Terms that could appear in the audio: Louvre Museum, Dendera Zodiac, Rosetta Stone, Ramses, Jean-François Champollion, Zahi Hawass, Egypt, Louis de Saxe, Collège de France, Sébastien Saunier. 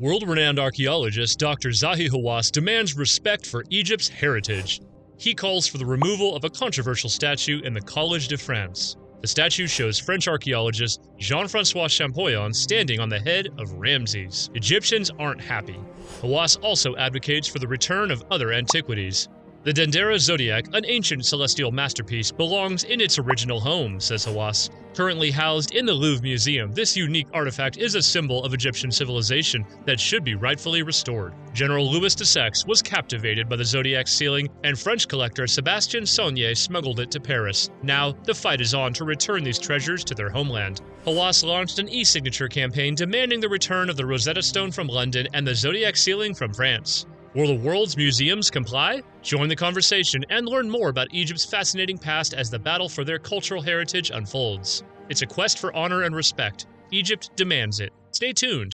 World-renowned archaeologist Dr. Zahi Hawass demands respect for Egypt's heritage. He calls for the removal of a controversial statue in the Collège de France. The statue shows French archaeologist Jean-François Champollion standing on the head of Ramses. Egyptians aren't happy. Hawass also advocates for the return of other antiquities. The Dendera Zodiac, an ancient celestial masterpiece, belongs in its original home, says Hawass. Currently housed in the Louvre Museum, this unique artifact is a symbol of Egyptian civilization that should be rightfully restored. General Louis de Saxe was captivated by the Zodiac's ceiling, and French collector Sébastien Saunier smuggled it to Paris. Now, the fight is on to return these treasures to their homeland. Hawass launched an e-signature campaign demanding the return of the Rosetta Stone from London and the Zodiac ceiling from France. Will the world's museums comply? Join the conversation and learn more about Egypt's fascinating past as the battle for their cultural heritage unfolds. It's a quest for honor and respect. Egypt demands it. Stay tuned.